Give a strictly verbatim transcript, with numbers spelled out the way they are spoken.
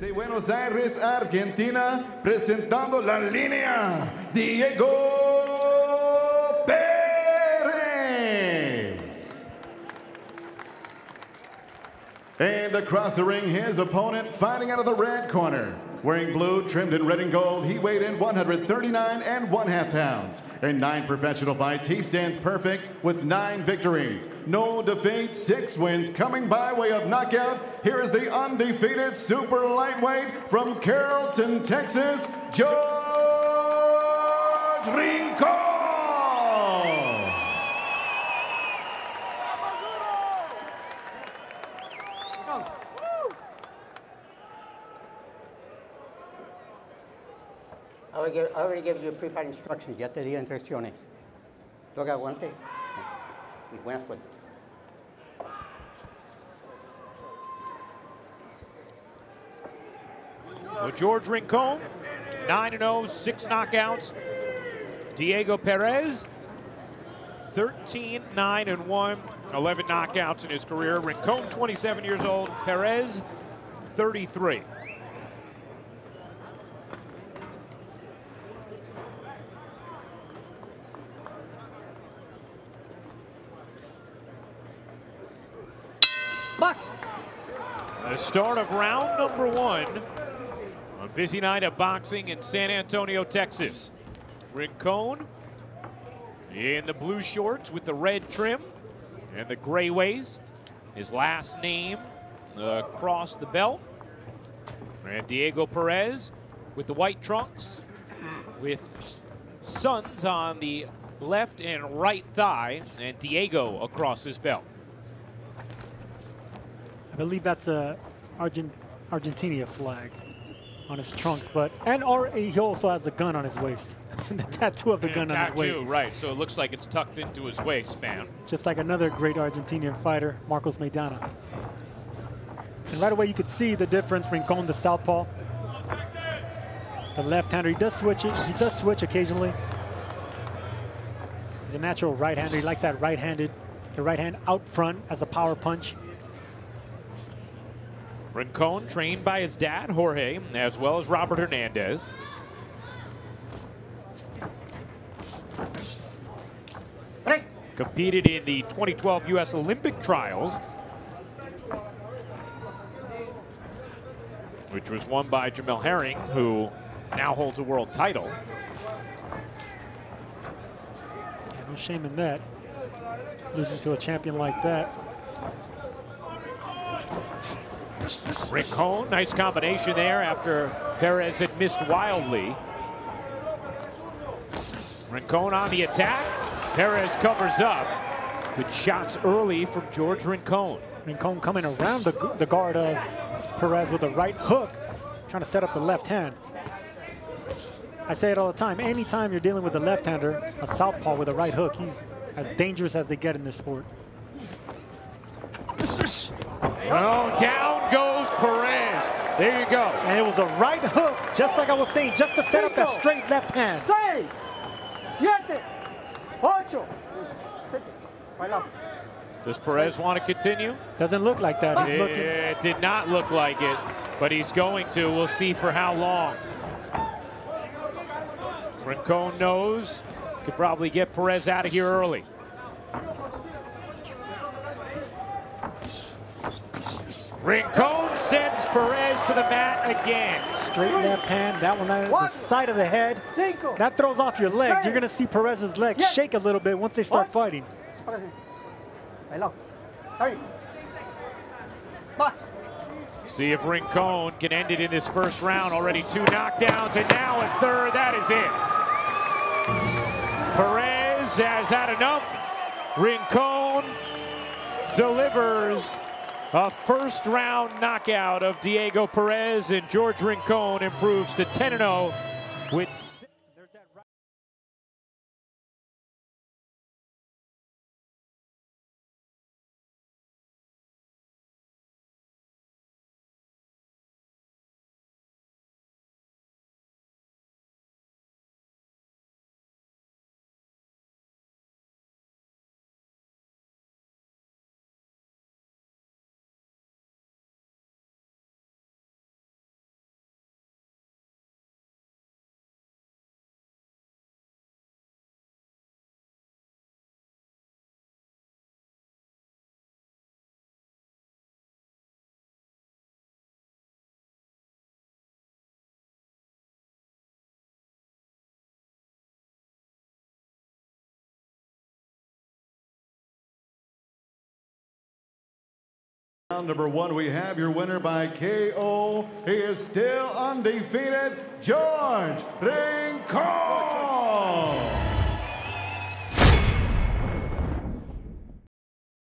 De Buenos Aires, Argentina, presentando la línea, Diego Perez. And across the ring, his opponent, fighting out of the red corner, wearing blue, trimmed in red and gold, he weighed in one hundred thirty-nine and one half pounds. In nine professional fights, he stands perfect with nine victories, no defeats, six wins, coming by way of knockout. Here is the undefeated super lightweight from Carrollton, Texas, George Rincon. I already gave you pre-fight instructions. Ya te di instrucciones. Toca aguante. Y buena suerte. Well, George Rincon, nine and oh, six knockouts. Diego Perez, thirteen, nine and one, eleven knockouts in his career. Rincon, twenty-seven years old. Perez, thirty-three. Box. The start of round number one. A busy night of boxing in San Antonio, Texas. Rincon in the blue shorts with the red trim and the gray waist. His last name across the belt. And Diego Perez with the white trunks with suns on the left and right thigh, and Diego across his belt. I believe that's a Argent Argentina flag on his trunks, but and or he also has a gun on his waist, the tattoo of the and gun on his waist. Right, so it looks like it's tucked into his waistband. Just like another great Argentinian fighter, Marcos Maidana. And right away you could see the difference. Rincon, the southpaw, the left-hander. He does switch it. He does switch occasionally. He's a natural right-hander. He likes that right-handed, the right hand out front as a power punch. Rincon trained by his dad, Jorge, as well as Robert Hernandez. Competed in the twenty twelve U S Olympic trials, which was won by Jamel Herring, who now holds a world title. Yeah, no shame in that, losing to a champion like that. Rincon, nice combination there after Perez had missed wildly. Rincon on the attack. Perez covers up. Good shots early from George Rincon. Rincon coming around the, the guard of Perez with a right hook, trying to set up the left hand. I say it all the time. Anytime you're dealing with a left-hander, a southpaw with a right hook, he's as dangerous as they get in this sport. Oh, down goes Perez. There you go. And it was a right hook, just like I was saying, just to set up that straight left hand. Seis, siete, ocho. Does Perez want to continue? Doesn't look like that. He's looking. It did not look like it, but he's going to. We'll see for how long. Rincon knows could probably get Perez out of here early. Rincon sends Perez to the mat again. Straight left hand, that one on the side of the head. That throws off your legs. You're gonna see Perez's legs shake a little bit once they start fighting. See if Rincon can end it in this first round. Already two knockdowns and now a third, that is it. Perez has had enough. Rincon delivers a first round knockout of Diego Perez, and George Rincon improves to ten and oh with round number one, we have your winner by K O. He is still undefeated, George Rincon.